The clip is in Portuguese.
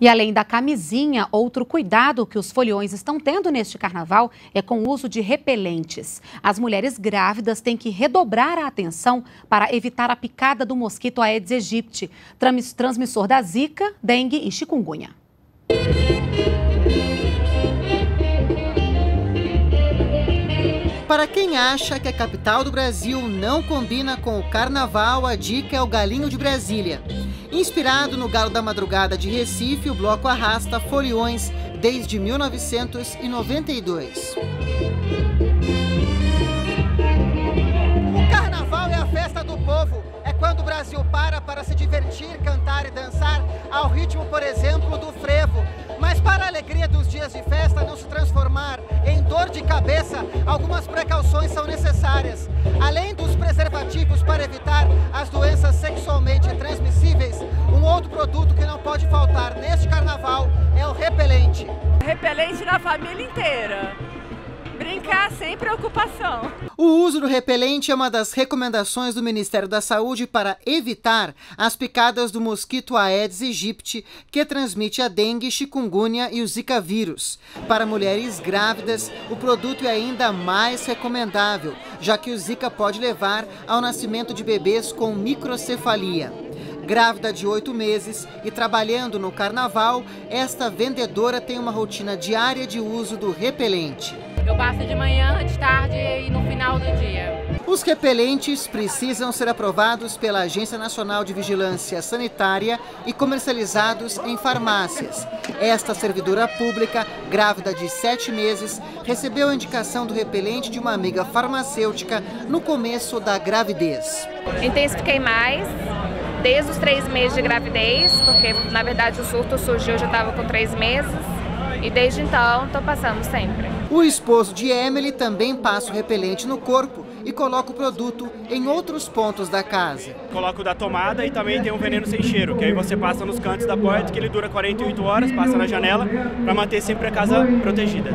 E além da camisinha, outro cuidado que os foliões estão tendo neste carnaval é com o uso de repelentes. As mulheres grávidas têm que redobrar a atenção para evitar a picada do mosquito Aedes aegypti, transmissor da zika, dengue e chikungunya. Para quem acha que a capital do Brasil não combina com o carnaval, a dica é o Galinho de Brasília. Inspirado no Galo da Madrugada de Recife, o bloco arrasta foliões desde 1992. O carnaval é a festa do povo. É quando o Brasil para se divertir, cantar e dançar ao ritmo, por exemplo, do frevo. Mas para a alegria dos dias de festa não se transformar em dor de cabeça, algumas precauções são necessárias. Além dos preservativos para evitar as doenças sexualmente transmissíveis, um outro produto que não pode faltar neste carnaval é o repelente. Repelente na família inteira. Brincar sem preocupação. O uso do repelente é uma das recomendações do Ministério da Saúde para evitar as picadas do mosquito Aedes aegypti, que transmite a dengue, chikungunya e o zika vírus. Para mulheres grávidas, o produto é ainda mais recomendável, já que o zika pode levar ao nascimento de bebês com microcefalia. Grávida de 8 meses e trabalhando no carnaval, esta vendedora tem uma rotina diária de uso do repelente. Eu passo de manhã, de tarde e no final do dia. Os repelentes precisam ser aprovados pela Agência Nacional de Vigilância Sanitária e comercializados em farmácias. Esta servidora pública, grávida de 7 meses, recebeu a indicação do repelente de uma amiga farmacêutica no começo da gravidez. Intensifiquei mais desde os 3 meses de gravidez, porque na verdade o surto surgiu, eu já estava com 3 meses. E desde então, estou passando sempre. O esposo de Emily também passa o repelente no corpo e coloca o produto em outros pontos da casa. Coloco da tomada e também tem um veneno sem cheiro, que aí você passa nos cantos da porta, que ele dura 48 horas, passa na janela, para manter sempre a casa protegida.